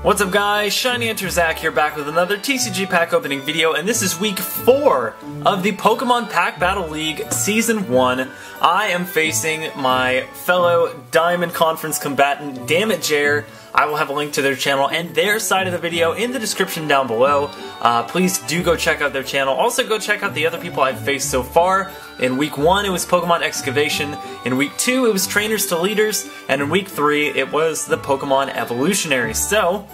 What's up guys, Shiny Hunter Zach here, back with another TCG pack opening video, and this is week 4 of the Pokemon Pack Battle League Season 1. I am facing my fellow Diamond Conference combatant, Dammitjer. I will have a link to their channel and their side of the video in the description down below. Please do go check out their channel. Also go check out the other people I've faced so far. In week 1 it was Pokemon Excavation, in week 2 it was Trainers to Leaders, and in week 3 it was the Pokemon Evolutionaries. So,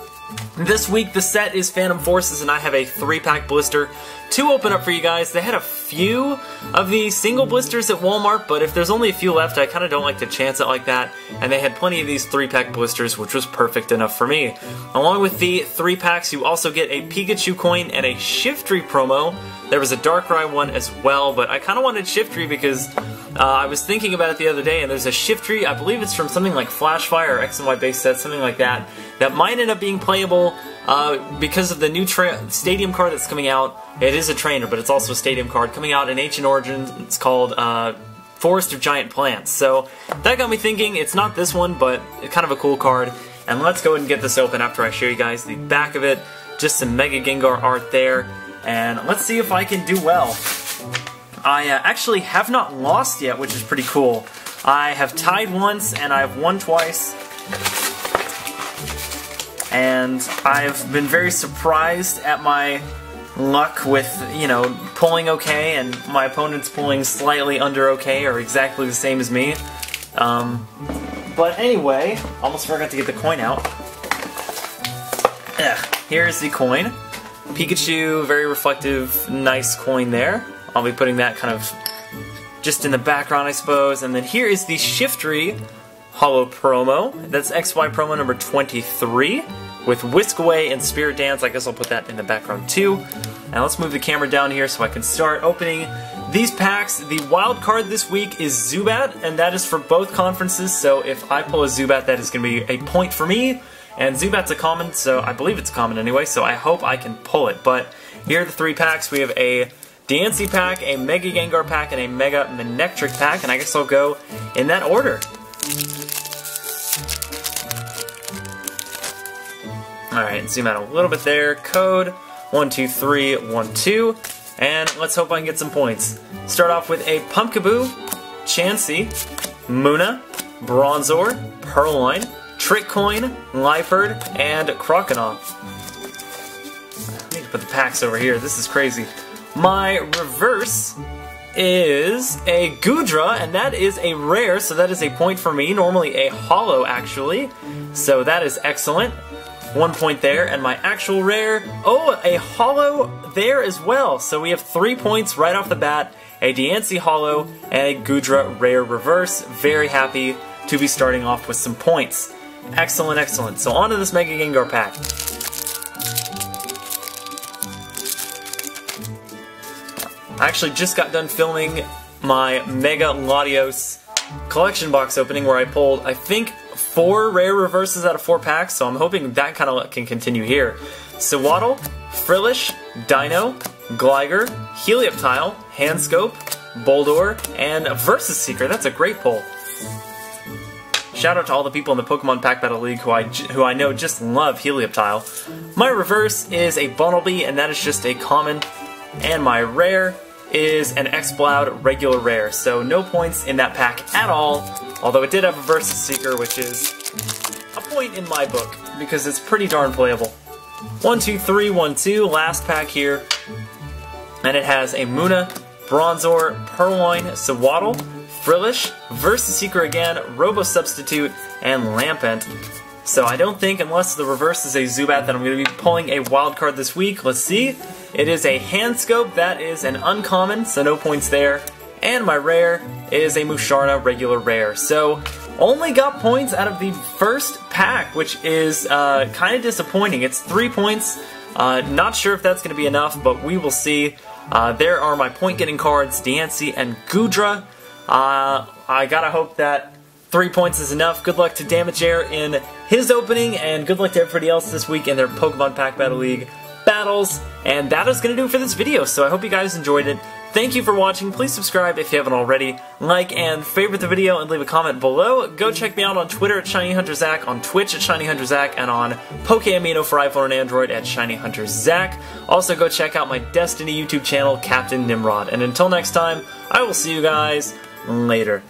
this week the set is Phantom Forces and I have a 3-pack blister to open up for you guys. They had a few of the single blisters at Walmart, but if there's only a few left I kind of don't like to chance it like that, and they had plenty of these 3-pack blisters, which was perfect enough for me. Along with the 3-packs you also get a Pikachu coin and a Shiftry promo. There was a Darkrai one as well, but I kind of wanted Shiftry because I was thinking about it the other day, and there's a Shiftry, I believe it's from something like Flashfire or X and Y base set, something like that, that might end up being playable because of the new stadium card that's coming out. It is a trainer, but it's also a stadium card coming out in Ancient Origins. It's called Forest of Giant Plants. So that got me thinking. It's not this one, but kind of a cool card. And let's go ahead and get this open after I show you guys the back of it. Just some Mega Gengar art there. And let's see if I can do well. I actually have not lost yet, which is pretty cool. I have tied once, and I have won twice. And I've been very surprised at my luck with, you know, pulling okay, and my opponent's pulling slightly under okay, or exactly the same as me. But anyway, almost forgot to get the coin out. Here's the coin. Pikachu, very reflective, nice coin there. I'll be putting that kind of just in the background, I suppose. And then here is the Shiftry Hollow promo. That's XY promo number 23 with Whisk Away and Spirit Dance. I guess I'll put that in the background too. Now let's move the camera down here so I can start opening these packs. The wild card this week is Zubat, and that is for both conferences. So if I pull a Zubat, that is going to be a point for me. And Zubat's a common, so I believe it's common anyway, so I hope I can pull it. But here are the 3 packs. We have a Diancie pack, a Mega Gengar pack, and a Mega Manectric pack, and I guess I'll go in that order. Alright, zoom out a little bit there. Code 12312, and let's hope I can get some points. Start off with a Pumpkaboo, Chansey, Muna, Bronzor, Purloin, Trick Coin, Lyford, and Croconaw. I need to put the packs over here, this is crazy. My reverse is a Goodra, and that is a rare, so that is a point for me. Normally a hollow, actually, so that is excellent. 1 point there, and my actual rare, oh, a hollow there as well. So we have 3 points right off the bat, a Diancie hollow and a Goodra rare reverse. Very happy to be starting off with some points. Excellent, excellent. So on to this Mega Gengar pack. I actually just got done filming my Mega Latios collection box opening where I pulled, I think, 4 rare reverses out of 4 packs, so I'm hoping that kind of can continue here. Sewaddle, Frillish, Dino, Gligar, Helioptile, Handscope, Boldor, and Versus Seeker. That's a great pull. Shout out to all the people in the Pokemon Pack Battle League who I know just love Helioptile. My reverse is a Bunnelby, and that is just a common. And my rare is an X-Bloud regular rare, so no points in that pack at all, although it did have a Versus Seeker, which is a point in my book, because it's pretty darn playable. 12312, last pack here, and it has a Muna, Bronzor, Purloin, Sewaddle, Frillish, Versus Seeker again, Robo-Substitute, and Lampent. So I don't think, unless the reverse is a Zubat, that I'm going to be pulling a wild card this week. Let's see. It is a Handscope. That is an uncommon, so no points there. And my rare is a Musharna regular rare. So only got points out of the first pack, which is kind of disappointing. It's 3 points. Not sure if that's going to be enough, but we will see. There are my point-getting cards, Diancie and Goodra. I gotta hope that 3 points is enough. Good luck to Dammitjer in his opening, and good luck to everybody else this week in their Pokemon Pack Battle League battles. And that is going to do it for this video, so I hope you guys enjoyed it. Thank you for watching. Please subscribe if you haven't already. Like and favorite the video and leave a comment below. Go check me out on Twitter at Shiny Hunter Zach, on Twitch at Shiny Hunter Zach, and on PokeAmino for iPhone and Android at Shiny Hunter Zach. Also go check out my Destiny YouTube channel, Captain Nimrod. And until next time, I will see you guys later.